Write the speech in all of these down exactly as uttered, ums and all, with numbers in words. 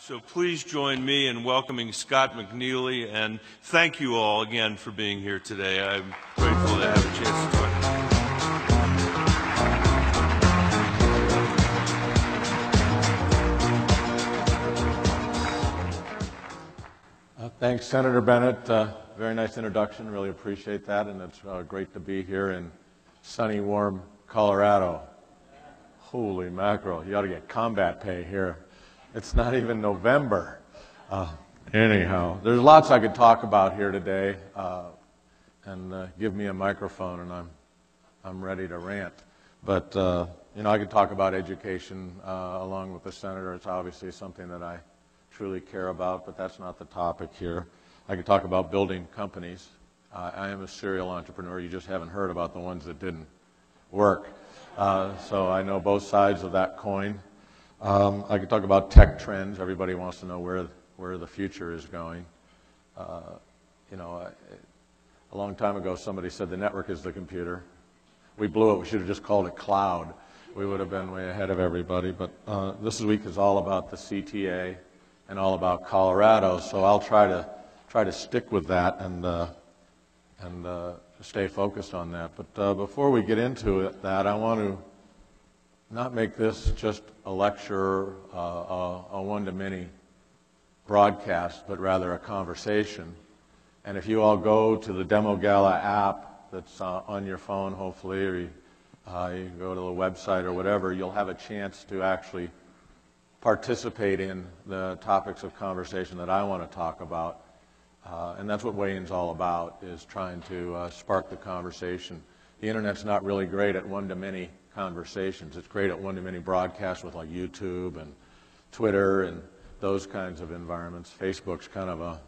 So please join me in welcoming Scott McNealy, and thank you all again for being here today. I'm grateful to have a chance to talk to you. Thanks, Senator Bennett. Uh, very nice introduction. Really appreciate that, and it's uh, great to be here in sunny, warm Colorado. Holy mackerel! You ought to get combat pay here. It's not even November. Uh, anyhow, there's lots I could talk about here today, uh, and uh, give me a microphone, and I'm I'm ready to rant. But uh, you know, I could talk about education uh, along with the senator. It's obviously something that I truly care about, but that's not the topic here. I could talk about building companies. Uh, I am a serial entrepreneur. You just haven't heard about the ones that didn't work. Uh, so I know both sides of that coin. Um, I could talk about tech trends. Everybody wants to know where where the future is going. Uh, you know, a long time ago, somebody said the network is the computer. We blew it. We should have just called it cloud. We would have been way ahead of everybody. But uh, this week is all about the C T A. And all about Colorado, so I'll try to try to stick with that and uh, and uh, stay focused on that. But uh, before we get into it, that I want to not make this just a lecture, uh, a, a one-to-many broadcast, but rather a conversation. And if you all go to the Demo Gala app that's uh, on your phone, hopefully, or you, uh, you can go to the website or whatever, you'll have a chance to actually participate in the topics of conversation that I want to talk about, uh, and that's what Wayin's all about, is trying to uh, spark the conversation. The internet's not really great at one-to-many conversations. It's great at one-to-many broadcasts with like YouTube and Twitter and those kinds of environments. Facebook's kind of a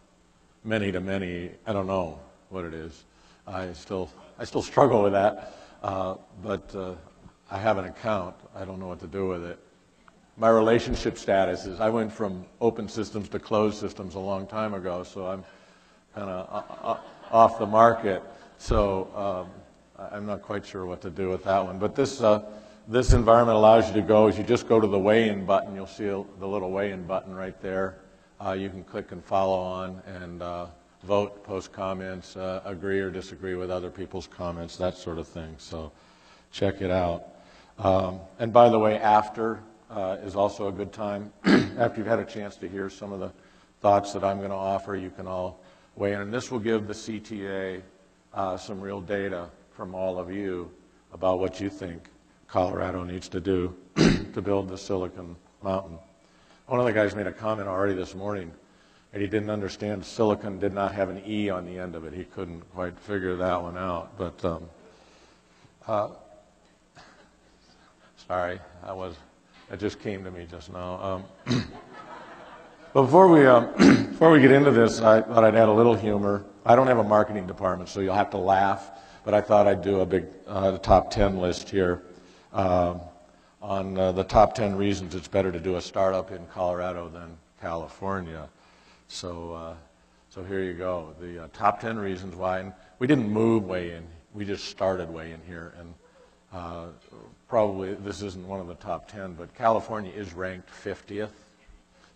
many-to-many, I don't know what it is. I still, I still struggle with that, uh, but uh, I have an account. I don't know what to do with it. My relationship status is I went from open systems to closed systems a long time ago, so I'm kind of off the market. So um, I'm not quite sure what to do with that one. But this, uh, this environment allows you to go, is you just go to the weigh-in button. You'll see a, the little weigh-in button right there. Uh, you can click and follow on and uh, vote, post comments, uh, agree or disagree with other people's comments, that sort of thing. So check it out. Um, and by the way, after Uh, is also a good time. After you've had a chance to hear some of the thoughts that I'm going to offer, you can all weigh in. And this will give the C T A uh, some real data from all of you about what you think Colorado needs to do to build the Silicon Mountain. One of the guys made a comment already this morning that he didn't understand silicon did not have an E on the end of it. He couldn't quite figure that one out. But um, uh, sorry, I was... That just came to me just now. Um, before we um, before we get into this, I thought I'd add a little humor. I don't have a marketing department, so you'll have to laugh. But I thought I'd do a big uh, top ten list here um, on uh, the top ten reasons it's better to do a startup in Colorado than California. So uh, so here you go. The uh, top ten reasons why. And we didn't move Wayin. We just started Wayin here. And Uh, probably this isn't one of the top ten, but California is ranked fiftieth.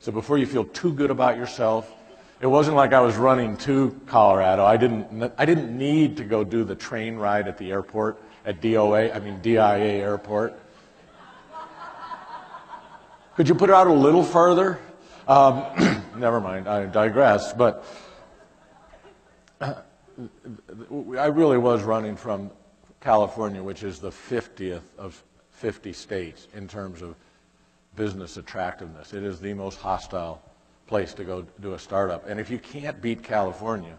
So before you feel too good about yourself, it wasn't like I was running to Colorado. I didn't, I didn't need to go do the train ride at the airport at D O A, I mean D I A airport. Could you put it out a little further? Um, never mind, I digress, but I really was running from California, which is the fiftieth of fifty states in terms of business attractiveness. It is the most hostile place to go do a startup. And if you can't beat California,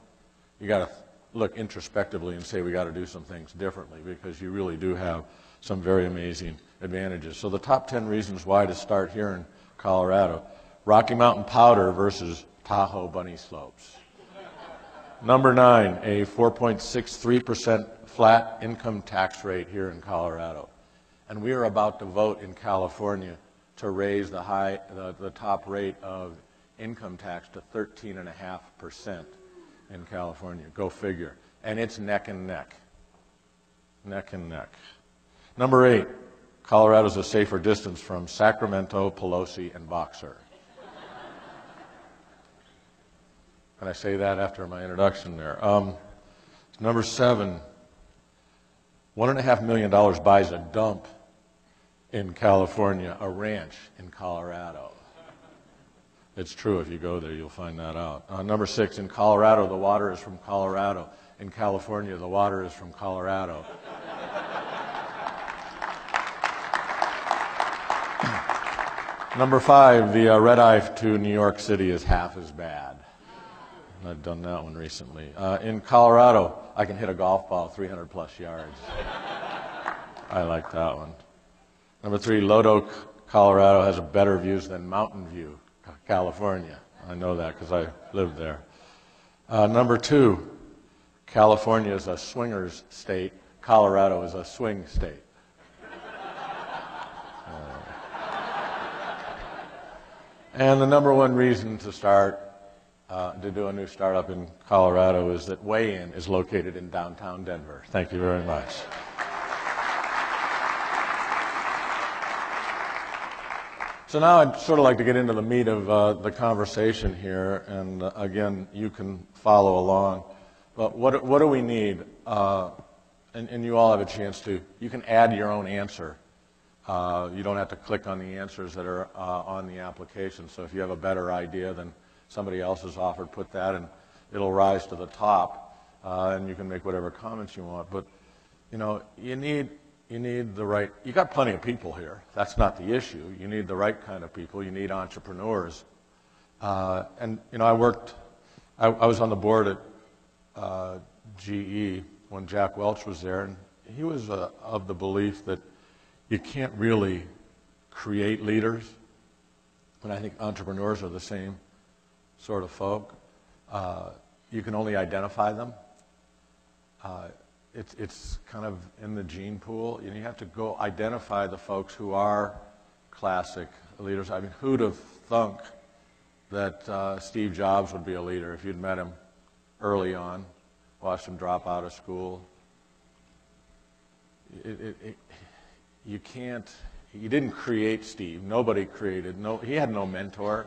you got to look introspectively and say we got to do some things differently, because you really do have some very amazing advantages. So the top ten reasons why to start here in Colorado. Rocky Mountain powder versus Tahoe bunny slopes. Number nine, a four point six three percent flat income tax rate here in Colorado. And we are about to vote in California to raise the, high, the, the top rate of income tax to thirteen point five percent in California. Go figure. And it's neck and neck. Neck and neck. Number eight, Colorado's a safer distance from Sacramento, Pelosi, and Boxer. And I say that after my introduction there. Um, number seven, one and a half million dollars buys a dump in California, a ranch in Colorado. It's true, if you go there, you'll find that out. Uh, number six, in Colorado, the water is from Colorado. In California, the water is from Colorado. Number five, the uh, red eye to New York City is half as bad. I've done that one recently. Uh, in Colorado, I can hit a golf ball three hundred plus yards. I like that one. Number three, Lodo, Colorado has better views than Mountain View, California. I know that because I lived there. Uh, number two, California is a swingers state. Colorado is a swing state. Uh, and the number one reason to start Uh, to do a new startup in Colorado is that Wayin is located in downtown Denver. Thank you very much. So now I'd sort of like to get into the meat of uh, the conversation here, and uh, again, you can follow along. But what, what do we need? Uh, and, and you all have a chance to, you can add your own answer. Uh, you don't have to click on the answers that are uh, on the application, so if you have a better idea than somebody else has offered, put that, and it'll rise to the top, uh, and you can make whatever comments you want. But, you know, you need, you need the right, you got plenty of people here. That's not the issue. You need the right kind of people. You need entrepreneurs. Uh, and, you know, I worked, I, I was on the board at uh, G E when Jack Welch was there, and he was uh, of the belief that you can't really create leaders, and I think entrepreneurs are the same sort of folk. Uh, you can only identify them. Uh, it's, it's kind of in the gene pool. You know, you have to go identify the folks who are classic leaders. I mean, who'd have thunk that uh, Steve Jobs would be a leader if you'd met him early on, watched him drop out of school? It, it, it, you can't, you didn't create Steve. Nobody created, no, he had no mentor.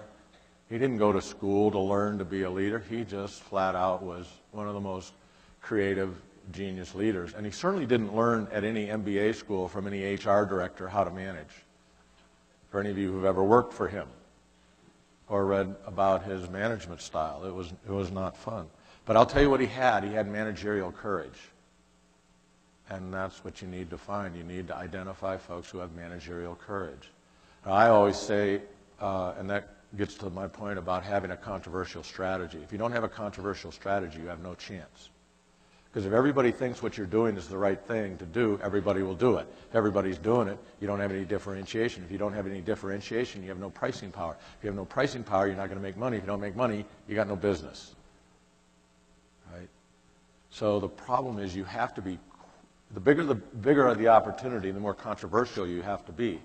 He didn't go to school to learn to be a leader. He just flat out was one of the most creative, genius leaders. And he certainly didn't learn at any M B A school from any H R director how to manage. For any of you who've ever worked for him or read about his management style, it was, it was not fun. But I'll tell you what he had. He had managerial courage. And that's what you need to find. You need to identify folks who have managerial courage. Now, I always say, uh, and that gets to my point about having a controversial strategy. If you don't have a controversial strategy, you have no chance. Because if everybody thinks what you're doing is the right thing to do, everybody will do it. If everybody's doing it, you don't have any differentiation. If you don't have any differentiation, you have no pricing power. If you have no pricing power, you're not going to make money. If you don't make money, you got no business. Right? So the problem is you have to be, the bigger the bigger the opportunity, the more controversial you have to be.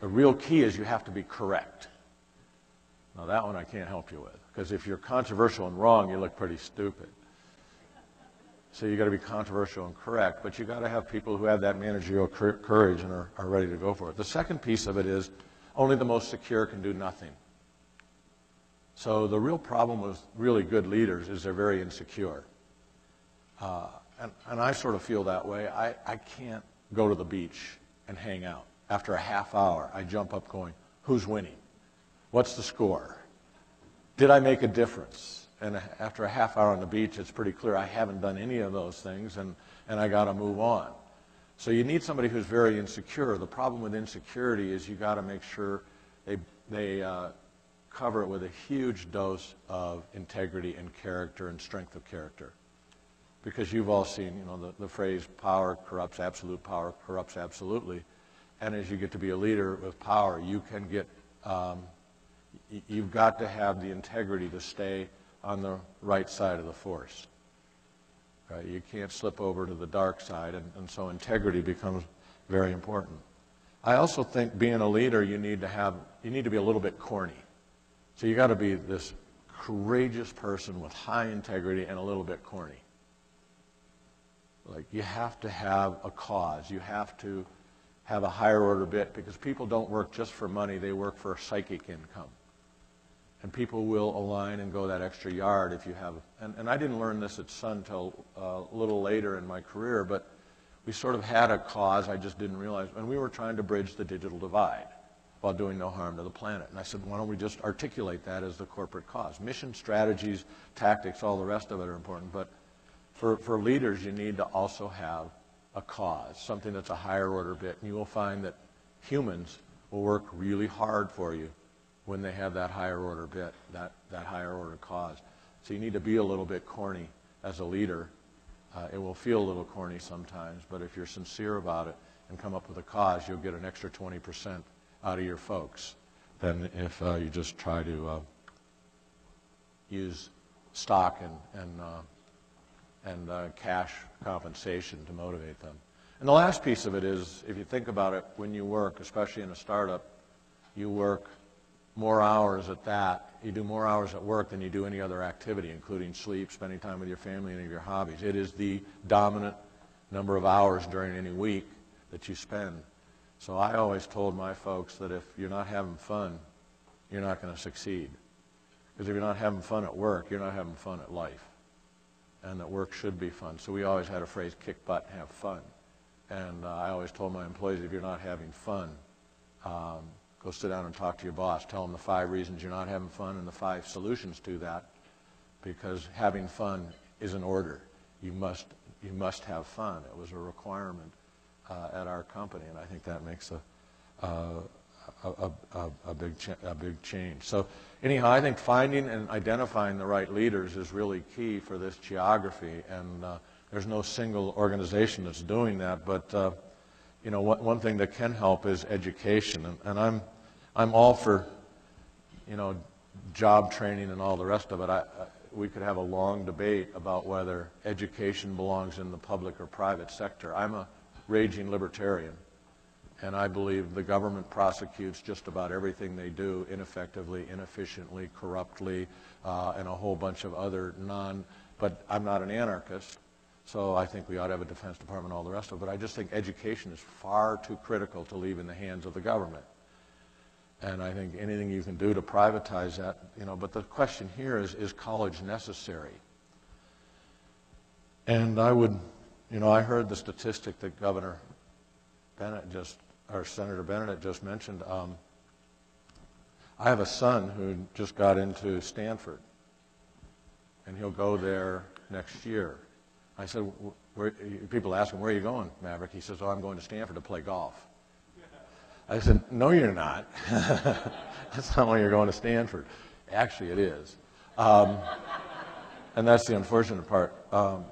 The real key is you have to be correct. Now, that one I can't help you with, because if you're controversial and wrong, you look pretty stupid. So you've got to be controversial and correct, but you've got to have people who have that managerial courage and are, are ready to go for it. The second piece of it is only the most secure can do nothing. So the real problem with really good leaders is they're very insecure. Uh, and, and I sort of feel that way. I, I can't go to the beach and hang out. After a half hour, I jump up going, who's winning? What's the score? Did I make a difference? And after a half hour on the beach, it's pretty clear I haven't done any of those things, and, and I got to move on. So you need somebody who's very insecure. The problem with insecurity is you got to make sure they, they uh, cover it with a huge dose of integrity and character and strength of character. Because you've all seen, you know, the, the phrase, power corrupts, absolute power corrupts absolutely. And as you get to be a leader with power, you can get... Um, You've got to have the integrity to stay on the right side of the force. Right? You can't slip over to the dark side, and, and so integrity becomes very important. I also think being a leader, you need to have, you need to be a little bit corny. So you've got to be this courageous person with high integrity and a little bit corny. Like, you have to have a cause. You have to have a higher order bit, because people don't work just for money. They work for psychic income. and people will align and go that extra yard if you have. And, and I didn't learn this at Sun till uh, a little later in my career, but we sort of had a cause I just didn't realize, and we were trying to bridge the digital divide while doing no harm to the planet. And I said, why don't we just articulate that as the corporate cause? Mission, strategies, tactics, all the rest of it are important, but for, for leaders, you need to also have a cause, something that's a higher order bit, and you will find that humans will work really hard for you when they have that higher order bit, that, that higher order cause. So you need to be a little bit corny as a leader. Uh, it will feel a little corny sometimes, but if you're sincere about it and come up with a cause, you'll get an extra twenty percent out of your folks than if uh, you just try to uh, use stock and, and, uh, and uh, cash compensation to motivate them. And the last piece of it is, if you think about it, when you work, especially in a startup, you work more hours at that. You do more hours at work than you do any other activity, including sleep, spending time with your family, any of your hobbies. It is the dominant number of hours during any week that you spend. So I always told my folks that if you're not having fun, you're not going to succeed. Because if you're not having fun at work, you're not having fun at life. And that work should be fun. So we always had a phrase, kick butt, have fun. And uh, I always told my employees, if you're not having fun, um, go sit down and talk to your boss. Tell them the five reasons you're not having fun and the five solutions to that. Because having fun is an order. You must, you must have fun. It was a requirement Uh, at our company, and I think that makes a uh, a, a, a big cha a big change. So anyhow, I think finding and identifying the right leaders is really key for this geography, and uh, there's no single organization that's doing that. But uh, you know, what, one thing that can help is education, and, and I'm I'm all for you know job training and all the rest of it. I, I, we could have a long debate about whether education belongs in the public or private sector. I'm a raging libertarian, and I believe the government prosecutes just about everything they do ineffectively, inefficiently, corruptly, uh, and a whole bunch of other non, but I'm not an anarchist, so I think we ought to have a Defense Department and all the rest of it, but I just think education is far too critical to leave in the hands of the government. And I think anything you can do to privatize that, you know, but the question here is, is college necessary? And I would, you know, I heard the statistic that Governor Bennett just, or Senator Bennett just mentioned. Um, I have a son who just got into Stanford, and he'll go there next year. I said, where, people ask him, where are you going, Maverick? He says, oh, I'm going to Stanford to play golf. I said, no, you're not. That's not why you're going to Stanford. Actually, it is. Um, and that's the unfortunate part. Um,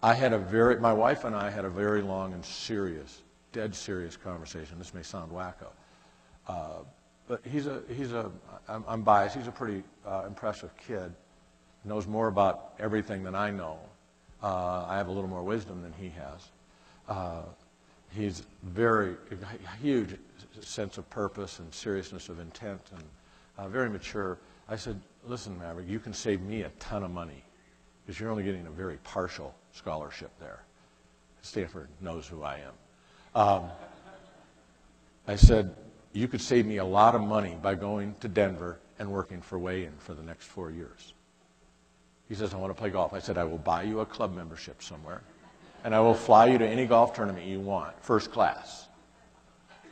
I had a very, my wife and I had a very long and serious, dead serious conversation. This may sound wacko, uh, but he's a, he's a, I'm, I'm biased, he's a pretty uh, impressive kid, knows more about everything than I know. Uh, I have a little more wisdom than he has. Uh, he's very, a huge sense of purpose and seriousness of intent, and uh, very mature. I said, listen, Maverick, you can save me a ton of money, because you're only getting a very partial scholarship there. Stanford knows who I am. Um, I said, you could save me a lot of money by going to Denver and working for Wayin for the next four years. He says, I want to play golf. I said, I will buy you a club membership somewhere, and I will fly you to any golf tournament you want, first class.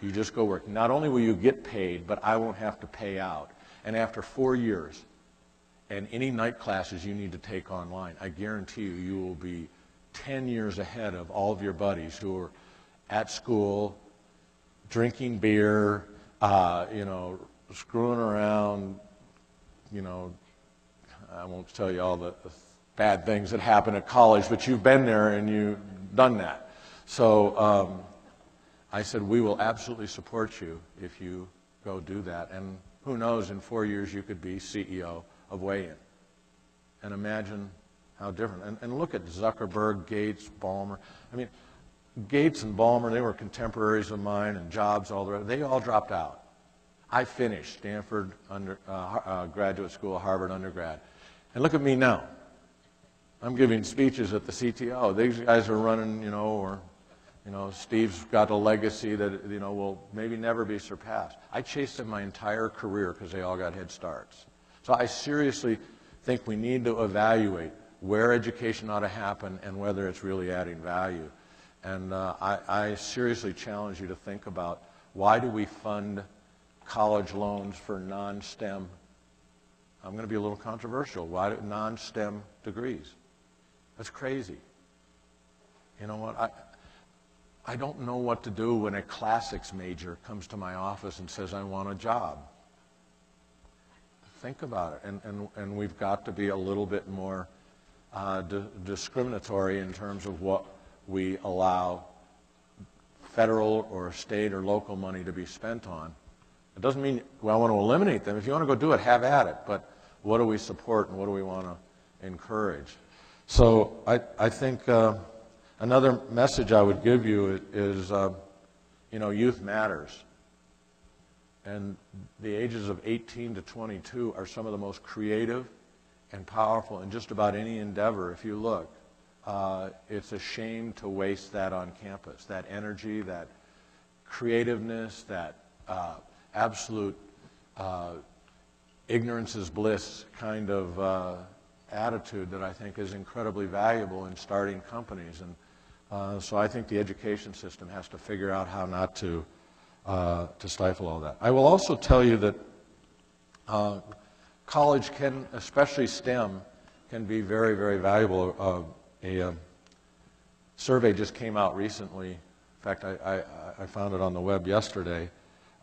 You just go work. Not only will you get paid, but I won't have to pay out. And after four years, and any night classes you need to take online, I guarantee you, you will be ten years ahead of all of your buddies who are at school, drinking beer, uh, you know, screwing around, you know, I won't tell you all the bad things that happen at college, but you've been there and you've done that. So um, I said, we will absolutely support you if you go do that. And who knows, in four years you could be C E O of Wayin. And imagine how different. And, and look at Zuckerberg, Gates, Ballmer. I mean, Gates and Ballmer, they were contemporaries of mine, and Jobs, all the rest. They all dropped out. I finished Stanford under, uh, uh, graduate school, Harvard undergrad. And look at me now. I'm giving speeches at the C T O. These guys are running, you know, or, you know, Steve's got a legacy that, you know, will maybe never be surpassed. I chased them my entire career because they all got head starts. So I seriously think we need to evaluate where education ought to happen and whether it's really adding value. And uh, I, I seriously challenge you to think about, why do we fund college loans for non-STEM? I'm going to be a little controversial. Why do non-STEM degrees? That's crazy. You know what? I, I don't know what to do when a classics major comes to my office and says, I want a job. Think about it. And, and, and we've got to be a little bit more uh, di discriminatory in terms of what we allow federal or state or local money to be spent on. It doesn't mean, well, I want to eliminate them. If you want to go do it, have at it. But what do we support and what do we want to encourage? So I, I think uh, another message I would give you is, uh, you know, youth matters. And the ages of eighteen to twenty-two are some of the most creative and powerful in just about any endeavor, if you look. Uh, it's a shame to waste that on campus, that energy, that creativeness, that uh, absolute uh, ignorance is bliss kind of uh, attitude that I think is incredibly valuable in starting companies. And uh, so I think the education system has to figure out how not to, uh, to stifle all that. I will also tell you that uh, college can, especially STEM, can be very, very valuable. Uh, a uh, survey just came out recently. In fact, I, I, I found it on the web yesterday.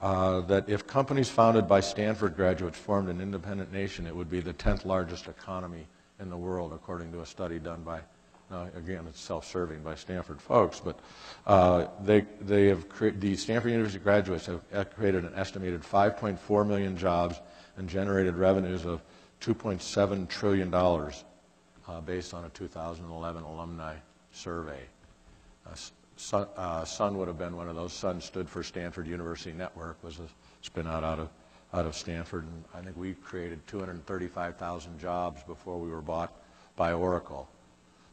Uh, that if companies founded by Stanford graduates formed an independent nation, it would be the tenth largest economy in the world, according to a study done by, uh, again, it's self-serving, by Stanford folks. But uh, they, they have the Stanford University graduates have created an estimated five point four million jobs and generated revenues of two point seven trillion dollars uh, based on a two thousand eleven alumni survey. Uh, Sun, uh, Sun would have been one of those. Sun stood for Stanford University Network, was a spin out out of, out of Stanford. And I think we created two hundred thirty-five thousand jobs before we were bought by Oracle.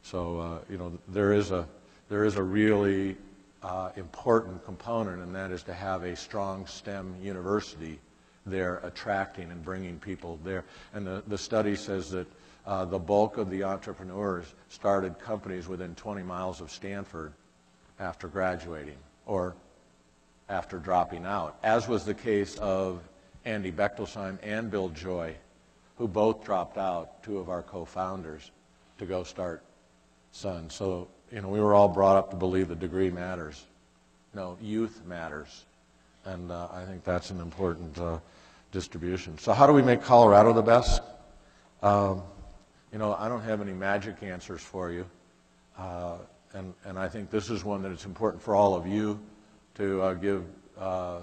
So, uh, you know, there is a, there is a really uh, important component, and that is to have a strong STEM university there attracting and bringing people there. And the, the study says that uh, the bulk of the entrepreneurs started companies within twenty miles of Stanford after graduating or after dropping out, as was the case of Andy Bechtelsheim and Bill Joy, who both dropped out, two of our co-founders, to go start Sun. So, you know, we were all brought up to believe the degree matters. No, youth matters. And uh, I think that's an important uh, distribution. So how do we make Colorado the best? Um, you know, I don't have any magic answers for you. Uh, And, and I think this is one that it's important for all of you to uh, give uh,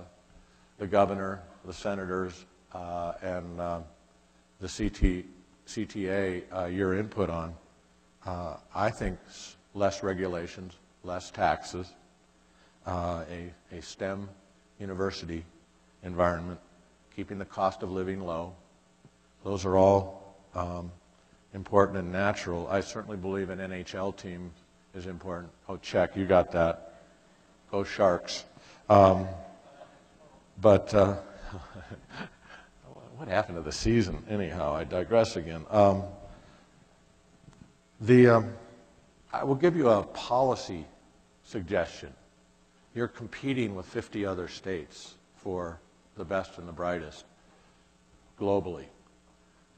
the governor, the senators, uh, and uh, the C T, C T A uh, your input on. Uh, I think less regulations, less taxes, uh, a, a STEM university environment, keeping the cost of living low. Those are all um, important and natural. I certainly believe an N H L team is important. Oh, check, you got that. Go Sharks. Um, but uh, what happened to the season? Anyhow, I digress again. Um, the, um, I will give you a policy suggestion. You're competing with fifty other states for the best and the brightest globally.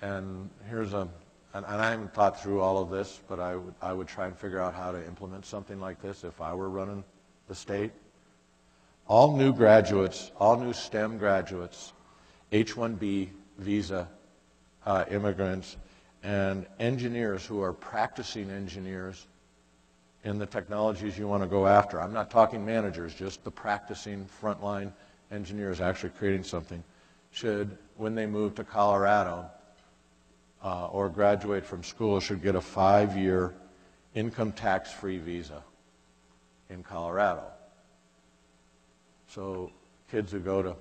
And here's a And, and I haven't thought through all of this, but I would, I would try and figure out how to implement something like this if I were running the state. All new graduates, all new STEM graduates, H one B visa uh, immigrants, and engineers who are practicing engineers in the technologies you want to go after. I'm not talking managers, just the practicing frontline engineers actually creating something, should, when they move to Colorado, Uh, or graduate from school, should get a five-year income tax-free visa in Colorado. So kids who go to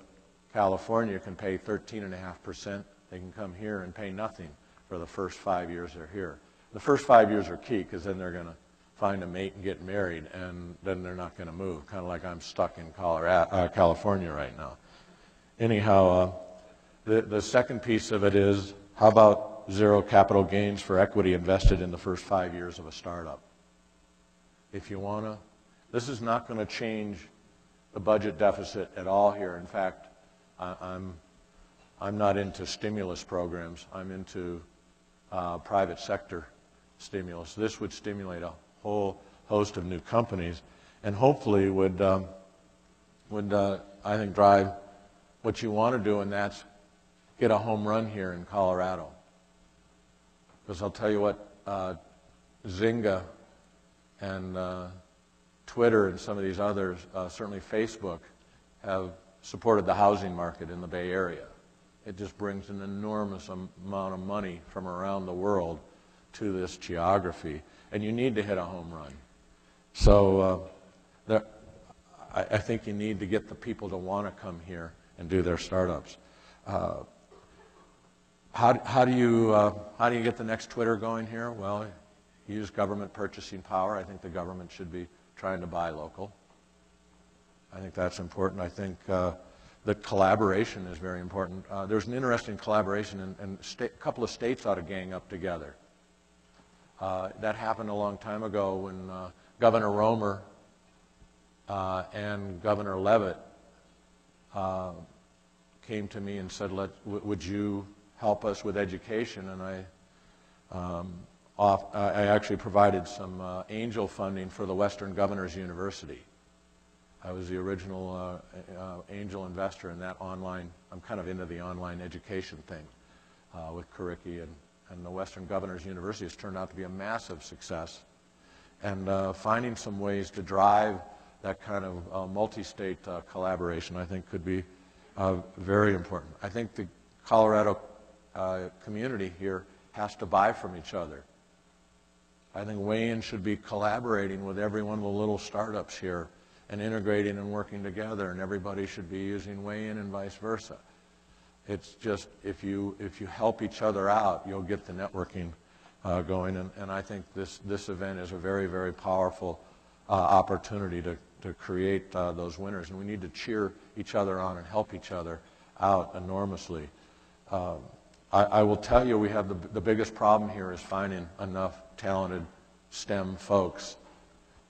California can pay thirteen point five percent. They can come here and pay nothing for the first five years they're here. The first five years are key, because then they're going to find a mate and get married, and then they're not going to move, kind of like I'm stuck in Colorado, uh, California right now. Anyhow, uh, the, the second piece of it is, How about zero capital gains for equity invested in the first five years of a startup? If you want to, this is not going to change the budget deficit at all here. In fact, I, I'm, I'm not into stimulus programs. I'm into uh, private sector stimulus. This would stimulate a whole host of new companies and hopefully would, um, would uh, I think, drive what you want to do, and that's get a home run here in Colorado. Because I'll tell you what, uh, Zynga and uh, Twitter and some of these others, uh, certainly Facebook, have supported the housing market in the Bay Area. It just brings an enormous amount of money from around the world to this geography, and you need to hit a home run. So uh, there, I, I think you need to get the people to want to come here and do their startups. Uh, how, how, do you, uh, how do you get the next Twitter going here? Well, use government purchasing power. I think the government should be trying to buy local. I think that's important. I think uh, the collaboration is very important. Uh, there's an interesting collaboration, and, and a couple of states ought to gang up together. Uh, that happened a long time ago when uh, Governor Romer uh, and Governor Leavitt uh, came to me and said, Let, would you help us with education? And I, um, off, I actually provided some uh, angel funding for the Western Governors University. I was the original uh, uh, angel investor in that online. I'm kind of into the online education thing uh, with Curriki, and, and the Western Governors University has turned out to be a massive success. And uh, finding some ways to drive that kind of uh, multi-state uh, collaboration, I think, could be Uh, very important. I think the Colorado uh, community here has to buy from each other. I think Wayin should be collaborating with every one of the little startups here and integrating and working together, and everybody should be using Wayin and vice versa. It's just if you, if you help each other out, you'll get the networking uh, going, and, and I think this, this event is a very, very powerful uh, opportunity to to create uh, those winners, and we need to cheer each other on and help each other out enormously. Uh, I, I will tell you, we have the, the biggest problem here is finding enough talented STEM folks,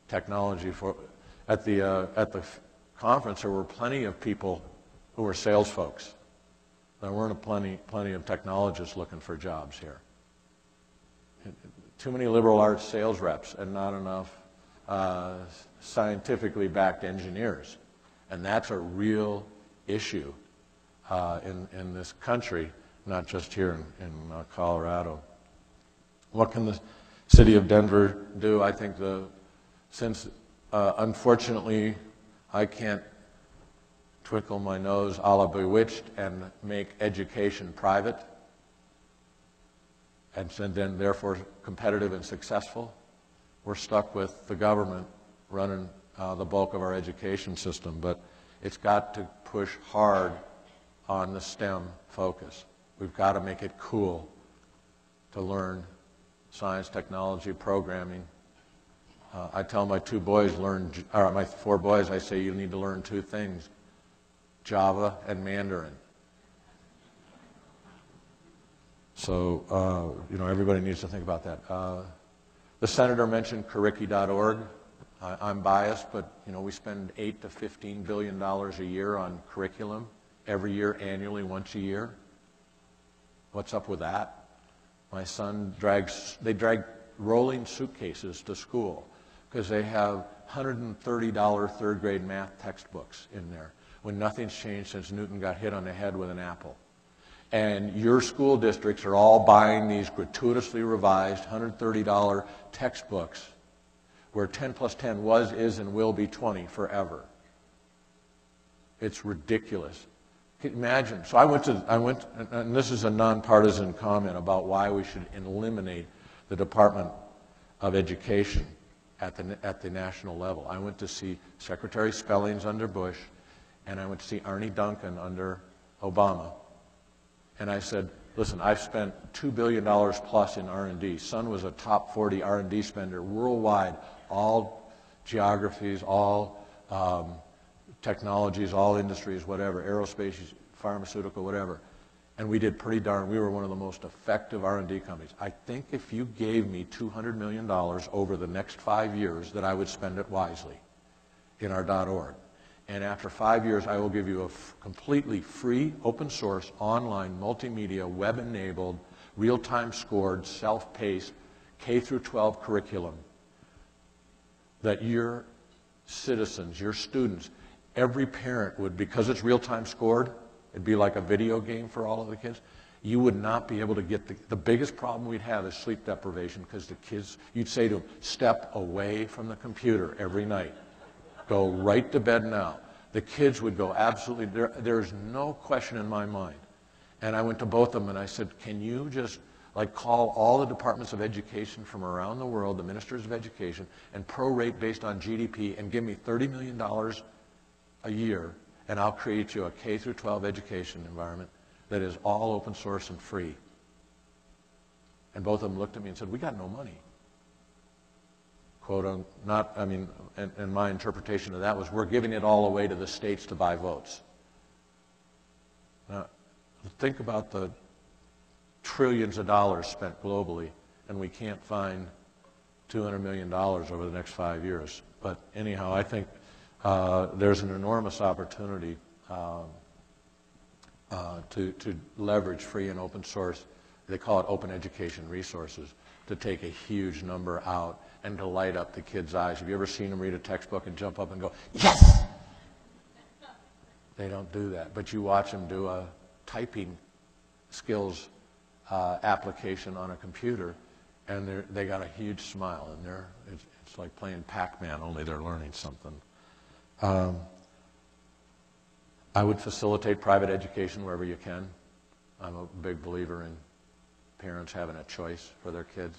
technology for. At the uh, at the conference, there were plenty of people who were sales folks. There weren't a plenty plenty of technologists looking for jobs here. Too many liberal arts sales reps, and not enough Uh, scientifically backed engineers, and that's a real issue uh, in, in this country, not just here in, in uh, Colorado. What can the city of Denver do? I think the, since uh, unfortunately I can't twinkle my nose a la Bewitched and make education private and then therefore competitive and successful, we're stuck with the government running uh, the bulk of our education system, but it's got to push hard on the STEM focus. We've got to make it cool to learn science, technology, programming. Uh, I tell my two boys, learn, or my four boys, I say you need to learn two things, Java and Mandarin. So, uh, you know, everybody needs to think about that. Uh, The senator mentioned Curriki dot org. I'm biased, but you know we spend eight to fifteen billion dollars a year on curriculum every year, annually, once a year. What's up with that? My son drags they drag rolling suitcases to school because they have one hundred thirty dollar third grade math textbooks in there when nothing's changed since Newton got hit on the head with an apple. And your school districts are all buying these gratuitously revised one hundred thirty dollar textbooks where ten plus ten was, is, and will be twenty forever. It's ridiculous. Imagine. So I went to, I went, and this is a nonpartisan comment about why we should eliminate the Department of Education at the, at the national level. I went to see Secretary Spellings under Bush, and I went to see Arne Duncan under Obama. And I said, listen, I've spent two billion dollars plus in R and D. Sun was a top forty R and D spender worldwide, all geographies, all um, technologies, all industries, whatever, aerospace, pharmaceutical, whatever. And we did pretty darn, we were one of the most effective R and D companies. I think if you gave me two hundred million dollars over the next five years, that I would spend it wisely in our .org. And after five years, I will give you a f completely free, open source, online, multimedia, web-enabled, real-time scored, self-paced, K through twelve curriculum that your citizens, your students, every parent would, because it's real-time scored, it'd be like a video game for all of the kids. You would not be able to get the, the biggest problem we'd have is sleep deprivation, because the kids, you'd say to them, step away from the computer every night. Go right to bed now. The kids would go absolutely, there, there's no question in my mind. And I went to both of them and I said, can you just like call all the departments of education from around the world, the ministers of education, and prorate based on G D P and give me thirty million dollars a year, and I'll create you a K through twelve education environment that is all open source and free. And both of them looked at me and said, we got no money. Quote, um, not, I mean, and, and my interpretation of that was, we're giving it all away to the states to buy votes. Now, think about the trillions of dollars spent globally, and we can't find two hundred million dollars over the next five years. But anyhow, I think Uh, there's an enormous opportunity um, uh, to, to leverage free and open source, they call it open education resources, to take a huge number out and to light up the kids' eyes. Have you ever seen them read a textbook and jump up and go, yes? They don't do that, but you watch them do a typing skills uh, application on a computer, and they got a huge smile, and they're, it's, it's like playing Pac-Man, only they're learning something. Um, I would facilitate private education wherever you can. I'm a big believer in parents having a choice for their kids.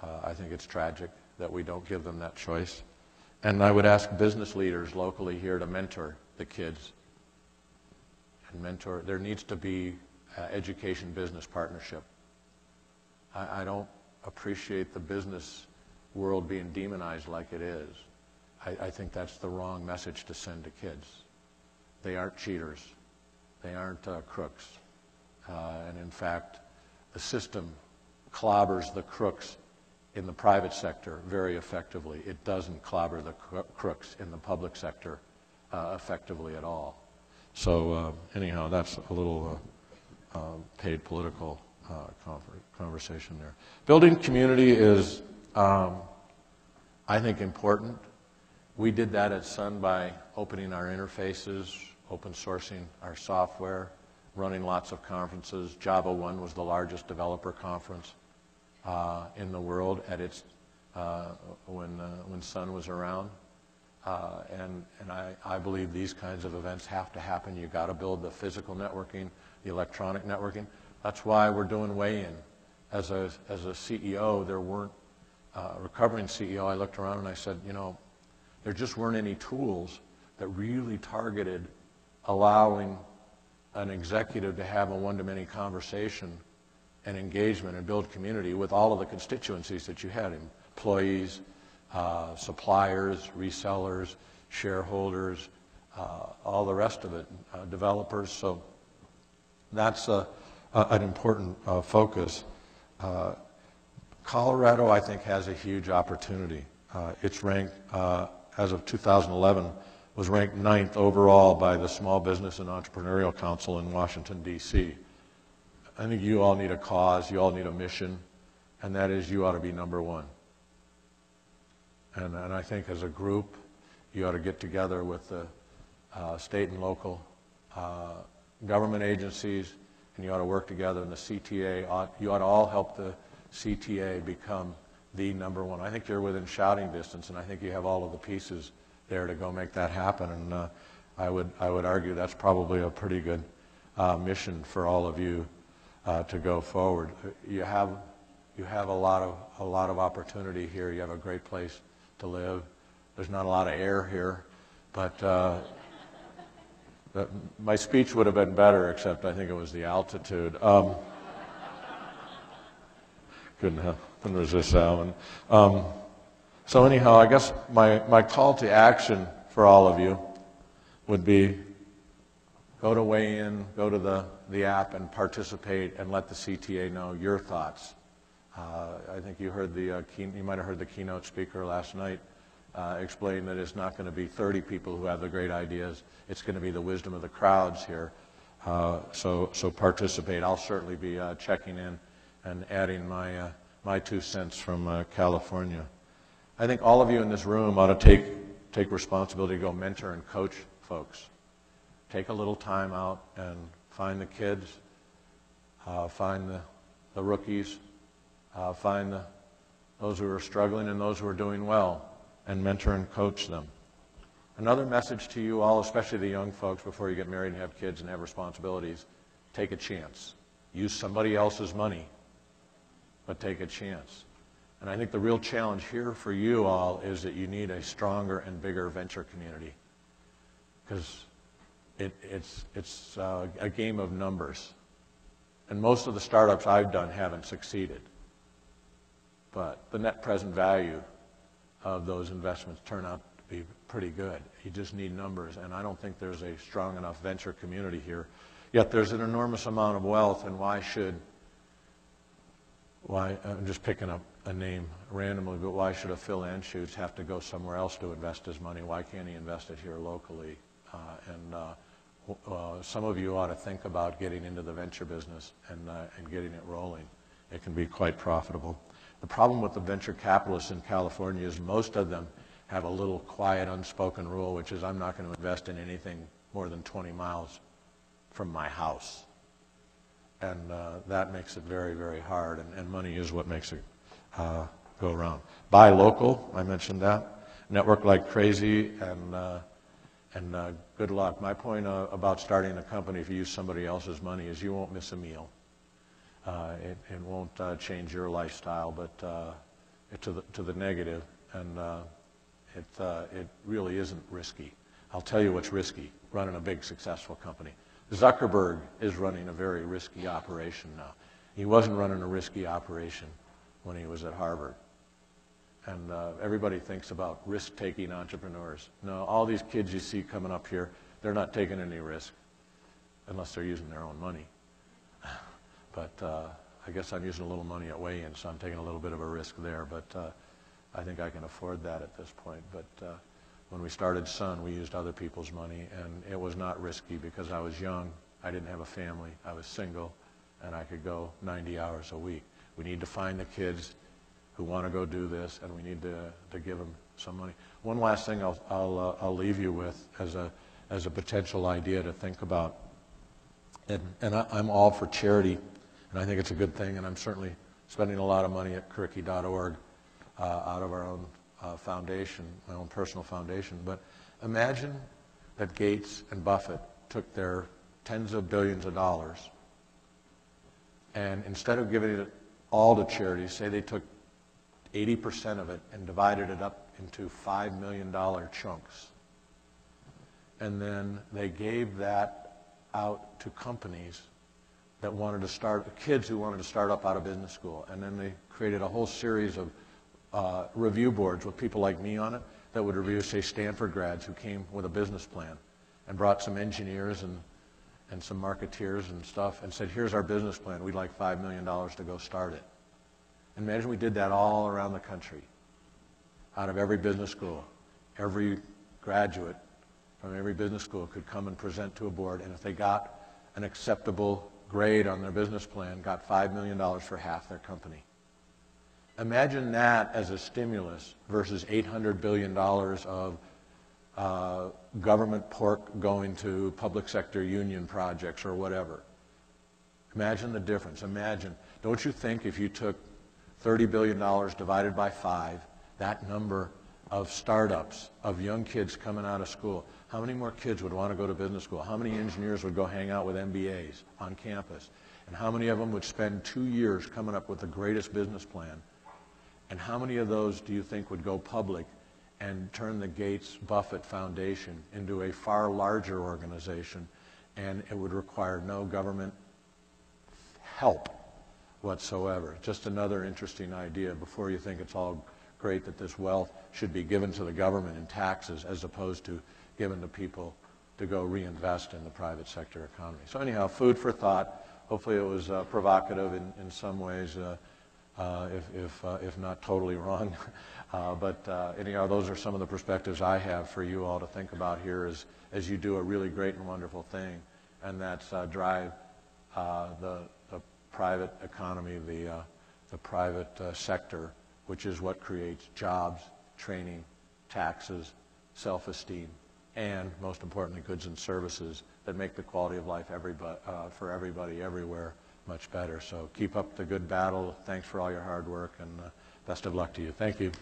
Uh, I think it's tragic that we don't give them that choice. And I would ask business leaders locally here to mentor the kids. And mentor, there needs to be uh, education-business partnership. I, I don't appreciate the business world being demonized like it is. I think that's the wrong message to send to kids. They aren't cheaters. They aren't uh, crooks. Uh, and in fact, the system clobbers the crooks in the private sector very effectively. It doesn't clobber the crooks in the public sector uh, effectively at all. So uh, anyhow, that's a little uh, uh, paid political uh, conversation there. Building community is, um, I think, important. We did that at Sun by opening our interfaces, open sourcing our software, running lots of conferences. Java one was the largest developer conference uh, in the world at its uh, when uh, when Sun was around, uh, and and I I believe these kinds of events have to happen. You got to build the physical networking, the electronic networking. That's why we're doing Wayin. As a as a C E O, there weren't uh, recovering C E O. I looked around and I said, you know, there just weren't any tools that really targeted allowing an executive to have a one-to-many conversation and engagement and build community with all of the constituencies that you had, employees, uh, suppliers, resellers, shareholders, uh, all the rest of it, uh, developers. So that's a, a, an important uh, focus. Uh, Colorado, I think, has a huge opportunity. Uh, it's ranked, uh, as of two thousand eleven, was ranked ninth overall by the Small Business and Entrepreneurial Council in Washington, D C I think you all need a cause, you all need a mission, and that is you ought to be number one. And, and I think as a group, you ought to get together with the uh, state and local uh, government agencies, and you ought to work together, and the C T A, ought, you ought to all help the C T A become the number one. I think you're within shouting distance, and I think you have all of the pieces there to go make that happen. And uh, I would I would argue that's probably a pretty good uh, mission for all of you uh, to go forward. You have you have a lot of a lot of opportunity here. You have a great place to live. There's not a lot of air here, but uh, the, my speech would have been better, except I think it was the altitude. Um, couldn't have. And resist that one. Um, so anyhow, I guess my, my call to action for all of you would be go to Wayin, go to the, the app and participate and let the C T A know your thoughts. Uh, I think you heard the, uh, key, you might have heard the keynote speaker last night uh, explain that it's not going to be thirty people who have the great ideas. It's going to be the wisdom of the crowds here. Uh, so, so participate. I'll certainly be uh, checking in and adding my, uh, my two cents from uh, California. I think all of you in this room ought to take, take responsibility to go mentor and coach folks. Take a little time out and find the kids, uh, find the, the rookies, uh, find the, those who are struggling and those who are doing well, and mentor and coach them. Another message to you all, especially the young folks, before you get married and have kids and have responsibilities, take a chance. Use somebody else's money, but take a chance. And I think the real challenge here for you all is that you need a stronger and bigger venture community, because it, it's, it's uh, a game of numbers. And most of the startups I've done haven't succeeded. But the net present value of those investments turn out to be pretty good. You just need numbers, and I don't think there's a strong enough venture community here. Yet there's an enormous amount of wealth, and why should, why, I'm just picking up a name randomly, but why should a Phil Anschutz have to go somewhere else to invest his money? Why can't he invest it here locally? Uh, and uh, uh, some of you ought to think about getting into the venture business and, uh, and getting it rolling. It can be quite profitable. The problem with the venture capitalists in California is most of them have a little quiet, unspoken rule, which is I'm not going to invest in anything more than twenty miles from my house. And uh, that makes it very, very hard, and, and money is what makes it uh, go around. Buy local, I mentioned that. Network like crazy, and, uh, and uh, good luck. My point uh, about starting a company if you use somebody else's money is you won't miss a meal. Uh, it, it won't uh, change your lifestyle, but uh, it, to, the, to the negative, and uh, it, uh, it really isn't risky. I'll tell you what's risky, running a big, successful company. Zuckerberg is running a very risky operation now. He wasn't running a risky operation when he was at Harvard. And uh, everybody thinks about risk-taking entrepreneurs. No, all these kids you see coming up here, they're not taking any risk unless they're using their own money. But uh, I guess I'm using a little money at Wayin, so I'm taking a little bit of a risk there. But uh, I think I can afford that at this point. But. Uh, When we started Sun, we used other people's money, and it was not risky because I was young, I didn't have a family, I was single, and I could go ninety hours a week. We need to find the kids who want to go do this, and we need to, to give them some money. One last thing I'll, I'll, uh, I'll leave you with as a, as a potential idea to think about, and, and I, I'm all for charity, and I think it's a good thing, and I'm certainly spending a lot of money at Curriki dot org uh, out of our own Uh, foundation, my own personal foundation, but imagine that Gates and Buffett took their tens of billions of dollars and instead of giving it all to charities, say they took eighty percent of it and divided it up into five million dollar chunks. And then they gave that out to companies that wanted to start, kids who wanted to start up out of business school. And then they created a whole series of Uh, review boards with people like me on it that would review, say, Stanford grads who came with a business plan and brought some engineers and, and some marketeers and stuff and said, here's our business plan. We'd like five million dollars to go start it. And imagine we did that all around the country, out of every business school. Every graduate from every business school could come and present to a board, and if they got an acceptable grade on their business plan, got five million dollars for half their company. Imagine that as a stimulus versus eight hundred billion dollars of uh, government pork going to public sector union projects or whatever. Imagine the difference. Imagine. Don't you think if you took thirty billion dollars divided by five, that number of startups, of young kids coming out of school, how many more kids would want to go to business school? How many engineers would go hang out with M B As on campus? And how many of them would spend two years coming up with the greatest business plan? And how many of those do you think would go public and turn the Gates-Buffett Foundation into a far larger organization, and it would require no government help whatsoever? Just another interesting idea before you think it's all great that this wealth should be given to the government in taxes as opposed to given to people to go reinvest in the private sector economy. So anyhow, food for thought. Hopefully it was uh, provocative in, in some ways, uh, uh, if, if, uh, if not totally wrong. uh, but uh, anyhow, those are some of the perspectives I have for you all to think about here as, as you do a really great and wonderful thing, and that's uh, drive uh, the, the private economy, the, uh, the private uh, sector, which is what creates jobs, training, taxes, self-esteem, and most importantly, goods and services that make the quality of life everybody, uh, for everybody everywhere much better. So keep up the good battle. Thanks for all your hard work, and uh, best of luck to you. Thank you.